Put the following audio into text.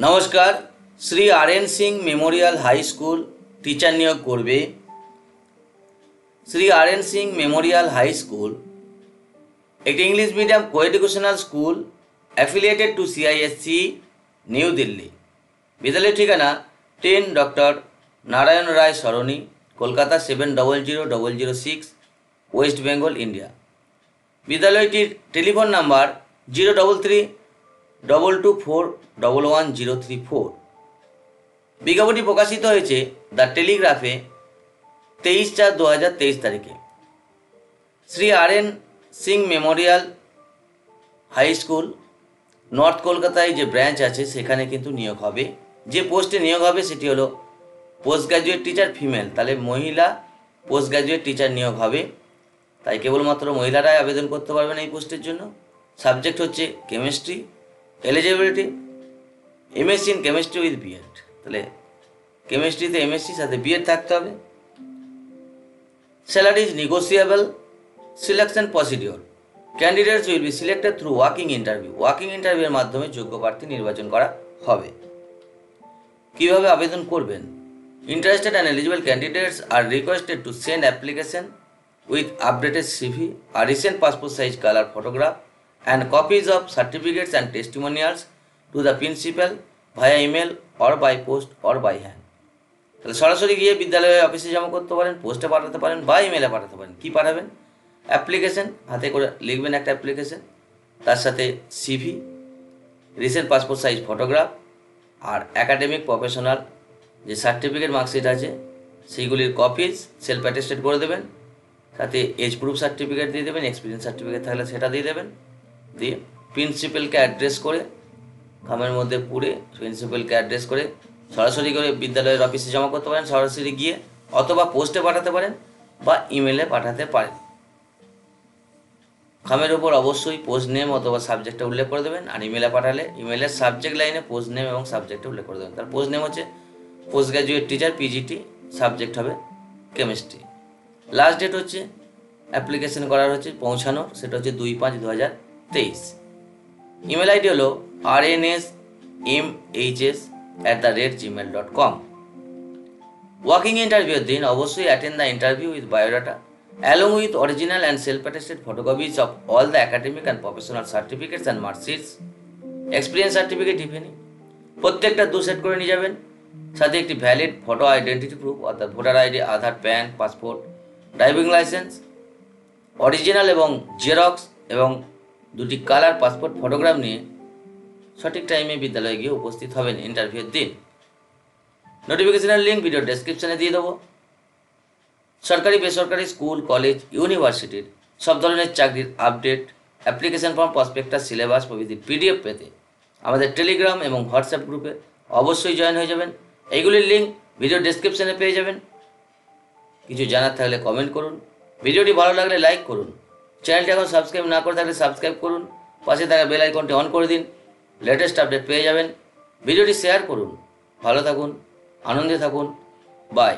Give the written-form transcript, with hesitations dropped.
नमस्कार। Shri R N. Singh memorial high school teacher नियोग করবে। Shri R N. Singh memorial high school एक English medium coeducational school affiliated to CISC new Delhi. विद्यालय ठिकाना 10 doctor Narayan Roy Sarani, Kolkata 700006, West Bengal, India. विद्यालयটির टेलीफोन नम्बर 033-224-11034। विज्ञापनটি প্রকাশিত হয়েছে দ্য টেলিগ্রাফে 23/4/2023 তারিখে। Shri R N Singh memorial high school north কলকাতায় যে ব্রাঞ্চ আছে সেখানে কিন্তু নিয়োগ হবে। যে পোস্টে নিয়োগ হবে সেটি হলো পোস্ট গ্র্যাজুয়েট টিচার ফিমেল, তাহলে মহিলা পোস্ট গ্র্যাজুয়েট টিচার নিয়োগ হবে। তাই কেবলমাত্র মহিলারাই আবেদন করতে পারবেন এই পোস্টের জন্য। সাবজেক্ট হচ্ছে chemistry. Eligibility MSc in chemistry with BEd, তাহলে কেমিস্ট্রিতে এমএসসি সাথে বিএড থাকতে হবে। Salary is negotiable. Selection procedure, candidates will be selected through walking interview. Walking ইন্টারভিউয়ের মাধ্যমে যোগ্য প্রার্থী নির্বাচন করা হবে। কিভাবে আবেদন করবেন? Interested and eligible candidates are requested to send application with updated CV, আর recent passport size colour photograph and copies of certificates and testimonials to the principal via email or by post or by hand। তাহলে সরাসরি গিয়ে বিদ্যালয়ে অফিসে জমা করতে পারেন, পোস্টে পাঠাতে পারেন বা ইমেলে পাঠাতে পারেন। কি পাঠাবেন? অ্যাপ্লিকেশন, হাতে করে লিখবেন একটা অ্যাপ্লিকেশন, তার সাথে CV, recent passport size photograph আর অ্যাকাডেমিক প্রফেশনাল যে সার্টিফিকেট মার্কশিট আছে সেইগুলির কপিজ সেলফ অ্যাটেস্টেড করে দেবেন। সাথে এজ প্রুফ সার্টিফিকেট দিয়ে দেবেন, এক্সপিরিয়েন্স সার্টিফিকেট থাকলে সেটা দিয়ে দেবেন। দিয়ে প্রিন্সিপালকে অ্যাড্রেস করে খামের মধ্যে পুরে প্রিন্সিপালকে অ্যাড্রেস করে সরাসরি করে বিদ্যালয়ের অফিসে জমা করতে পারেন সরাসরি গিয়ে, অথবা পোস্টে পাঠাতে পারেন বা ইমেলে পাঠাতে পারেন। খামের উপর অবশ্যই পোস্ট নেম অথবা সাবজেক্টটা উল্লেখ করে দেবেন, আর ইমেলে পাঠালে ইমেলের সাবজেক্ট লাইনে পোস্ট নেম এবং সাবজেক্টটা উল্লেখ করে দেবেন। তার পোস্ট নেম হচ্ছে post graduate teacher PGT, subject হবে কেমিস্ট্রি। লাস্ট ডেট হচ্ছে অ্যাপ্লিকেশন করার হচ্ছে পৌঁছানোর, সেটা হচ্ছে 2/5/2023। ইমেল আইডি হলো rnsmhs@gmail.com। ওয়াকিং ইন্টারভিউর দিন অবশ্যই attend the interview with biodata along with original and self attested photocopies of all the academic and professional certificates and marksheets, experience certificate if any, প্রত্যেকটা 2 সেট করে নিয়ে যাবেন। সাথে একটি ভ্যালিড ফটো আইডেন্টিটি প্রুফ অর্থাৎ voter ID, Aadhaar, PAN, passport, driving licence original এবং xerox এবং 2টি কালার পাসপোর্ট ফটোগ্রাফ নিয়ে সঠিক টাইমে বিদ্যালয়ে গিয়ে উপস্থিত হবেন ইন্টারভিউর দিন। নোটিফিকেশনের লিঙ্ক ভিডিও ডেসক্রিপশানে দিয়ে দেবো। সরকারি বেসরকারি স্কুল, কলেজ, ইউনিভার্সিটির সব ধরনের চাকরির update, application form, prospectus, syllabus প্রভৃতি পিডিএফ পেতে আমাদের টেলিগ্রাম এবং হোয়াটসঅ্যাপ গ্রুপে অবশ্যই জয়েন হয়ে যাবেন। এইগুলির লিঙ্ক ভিডিও ডেসক্রিপশানে পেয়ে যাবেন। কিছু জানার থাকলে কমেন্ট করুন, ভিডিওটি ভালো লাগলে লাইক করুন, চ্যানেলটি এখন সাবস্ক্রাইব না করে থাকলে সাবস্ক্রাইব করুন, পাশে থাকা বেল আইকনটি অন করে দিন, লেটেস্ট আপডেট পেয়ে যাবেন। ভিডিওটি শেয়ার করুন। ভালো থাকুন, আনন্দে থাকুন। বাই।